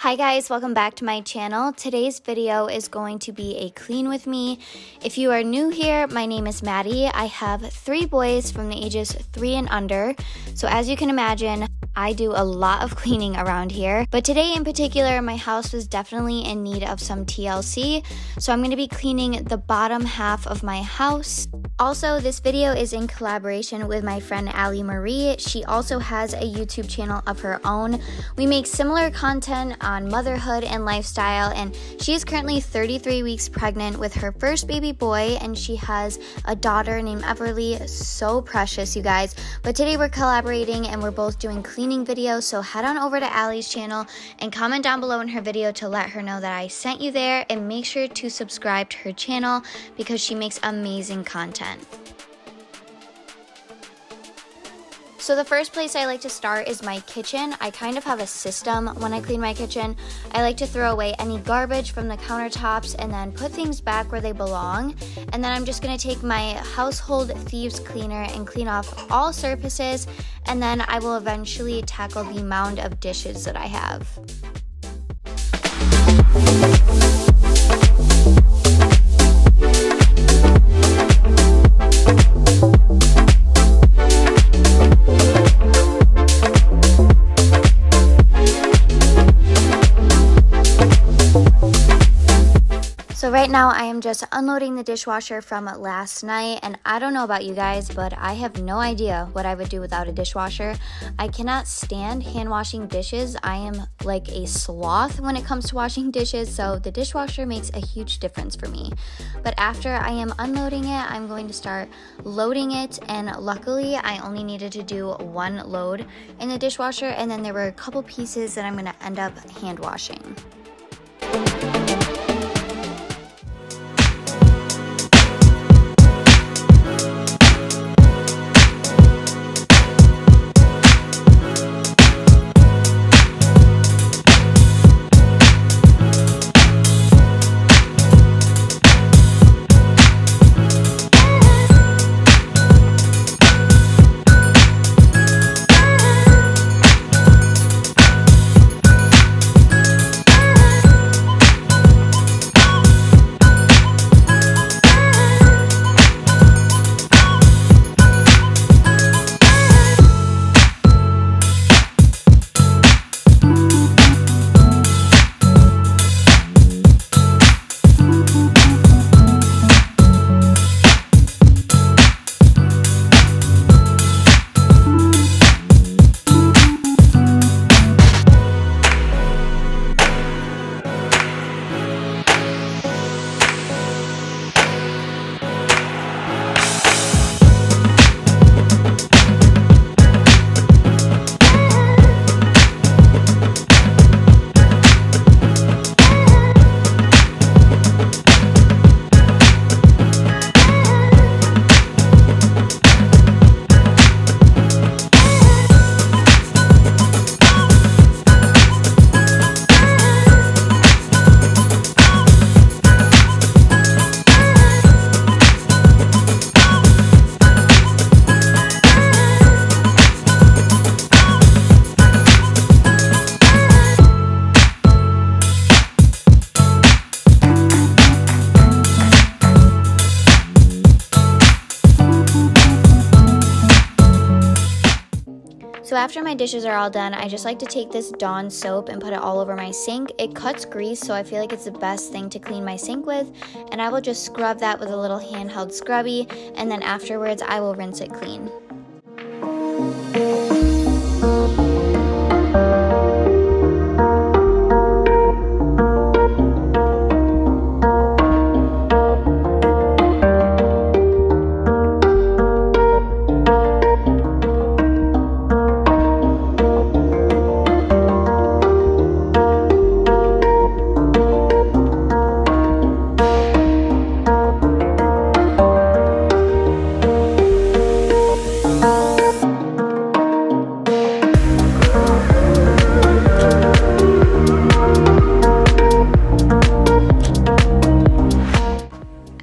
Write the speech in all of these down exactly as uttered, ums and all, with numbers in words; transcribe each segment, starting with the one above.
Hi guys, welcome back to my channel. Today's video is going to be a clean with me. If you are new here, my name is Maddie. I have three boys from the ages three and under. So as you can imagine, I do a lot of cleaning around here. But today in particular, my house was definitely in need of some T L C. So I'm gonna be cleaning the bottom half of my house. Also, this video is in collaboration with my friend Ally Marie. She also has a YouTube channel of her own. We make similar content on motherhood and lifestyle, and she is currently thirty-three weeks pregnant with her first baby boy, and she has a daughter named Everly. So precious, you guys. But today we're collaborating and we're both doing cleaning videos, so head on over to Ally's channel and comment down below in her video to let her know that I sent you there, and make sure to subscribe to her channel because she makes amazing content. So the first place I like to start is my kitchen. I kind of have a system when I clean my kitchen. I like to throw away any garbage from the countertops and then put things back where they belong. And then I'm just gonna take my household thieves cleaner and clean off all surfaces, and then I will eventually tackle the mound of dishes that I have. So right now I am just unloading the dishwasher from last night, and I don't know about you guys, but I have no idea what I would do without a dishwasher. I cannot stand hand washing dishes. I am like a sloth when it comes to washing dishes, so the dishwasher makes a huge difference for me. But after I am unloading it, I'm going to start loading it, and luckily I only needed to do one load in the dishwasher, and then there were a couple pieces that I'm going to end up hand washing. So after my dishes are all done, I just like to take this Dawn soap and put it all over my sink. It cuts grease, so I feel like it's the best thing to clean my sink with, and I will just scrub that with a little handheld scrubby, and then afterwards I will rinse it clean. Thank you.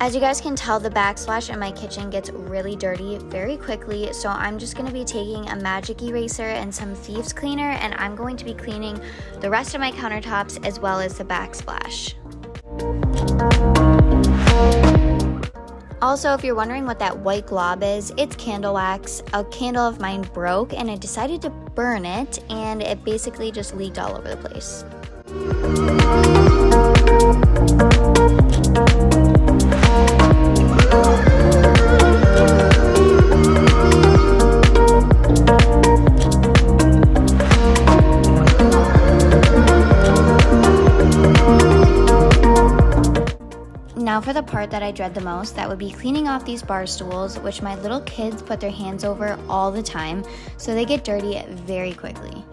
As you guys can tell, the backsplash in my kitchen gets really dirty very quickly, so I'm just going to be taking a magic eraser and some thieves cleaner, and I'm going to be cleaning the rest of my countertops as well as the backsplash. Also, if you're wondering what that white glob is, it's candle wax. A candle of mine broke and I decided to burn it, and it basically just leaked all over the place. Now for the part that I dread the most, that would be cleaning off these bar stools, which my little kids put their hands over all the time, so they get dirty very quickly.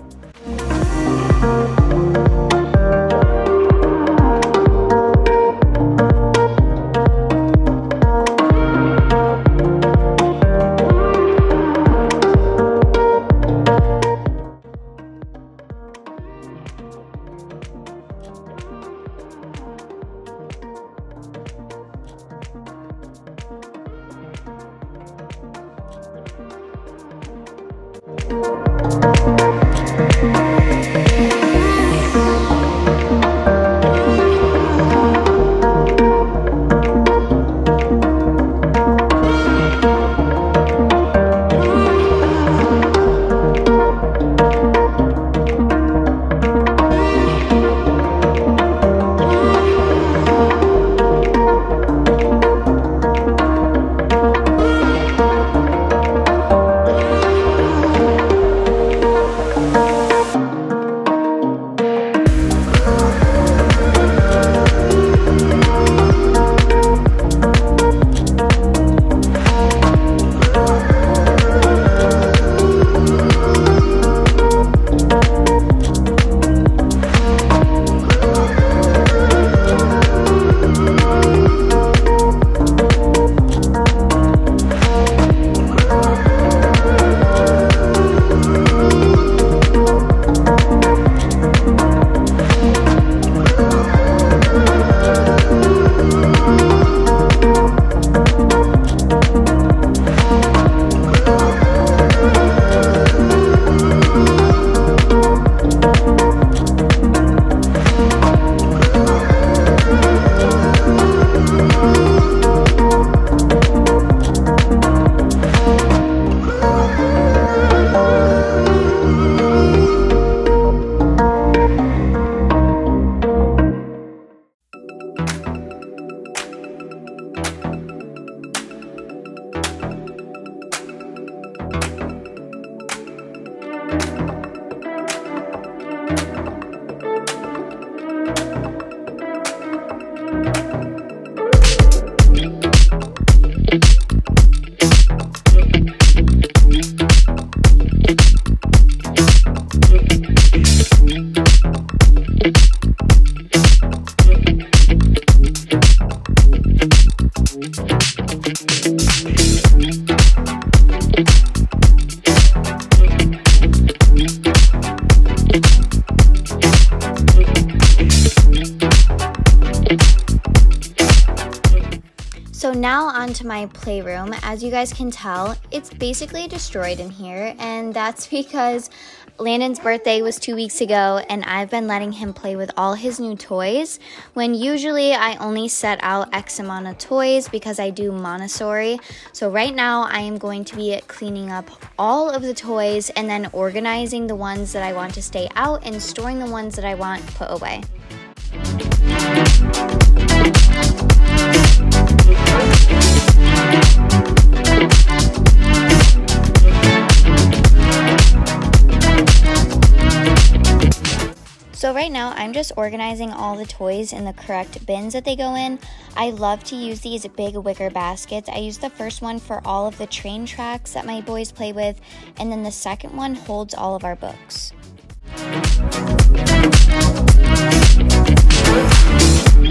So now onto my playroom. As you guys can tell, it's basically destroyed in here, and that's because Landon's birthday was two weeks ago and I've been letting him play with all his new toys, when usually I only set out X amount of toys because I do Montessori. So right now I am going to be cleaning up all of the toys and then organizing the ones that I want to stay out and storing the ones that I want put away. So right now I'm just organizing all the toys in the correct bins that they go in. I love to use these big wicker baskets. I use the first one for all of the train tracks that my boys play with, and then the second one holds all of our books. We'll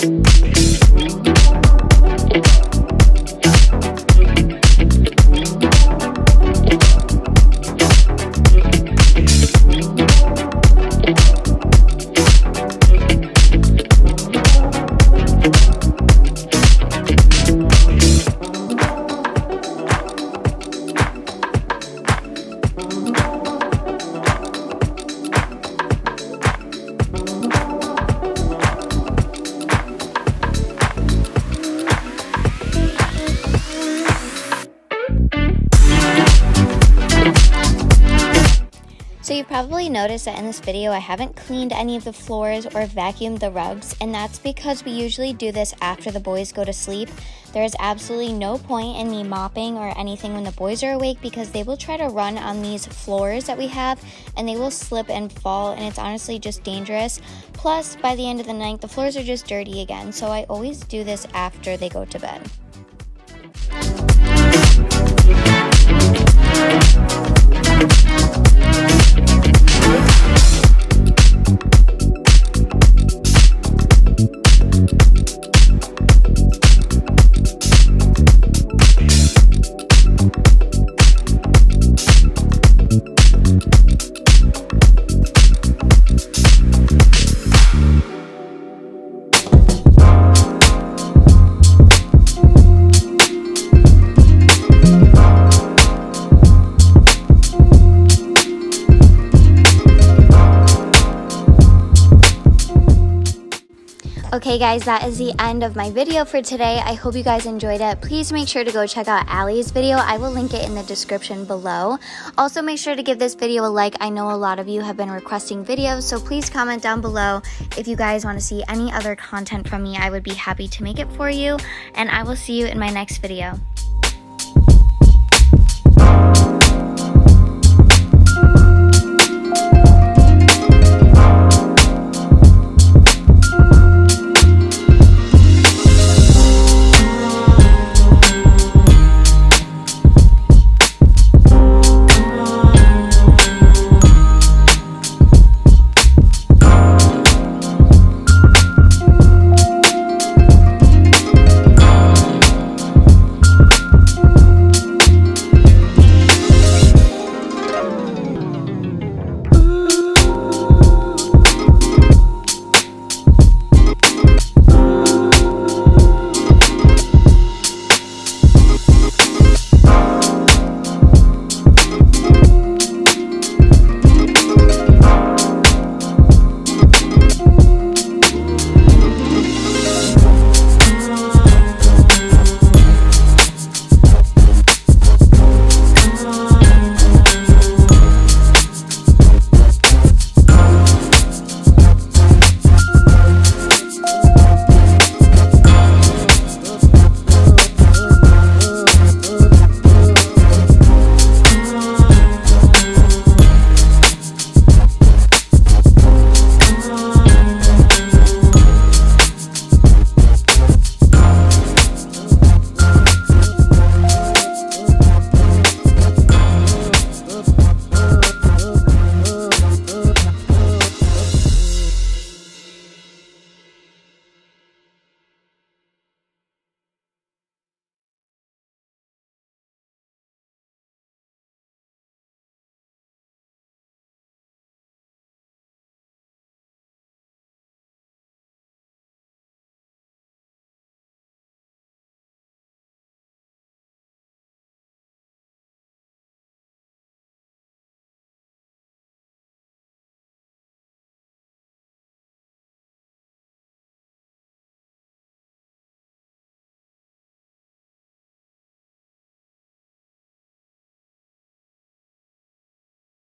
be right back. probably noticed that in this video I haven't cleaned any of the floors or vacuumed the rugs, and that's because we usually do this after the boys go to sleep. There is absolutely no point in me mopping or anything when the boys are awake because they will try to run on these floors that we have and they will slip and fall, and it's honestly just dangerous. Plus, by the end of the night, the floors are just dirty again, so I always do this after they go to bed. Okay guys, that is the end of my video for today. I hope you guys enjoyed it. Please make sure to go check out Ally's video. I will link it in the description below. Also, make sure to give this video a like. I know a lot of you have been requesting videos, so please comment down below if you guys want to see any other content from me. I would be happy to make it for you, and I will see you in my next video.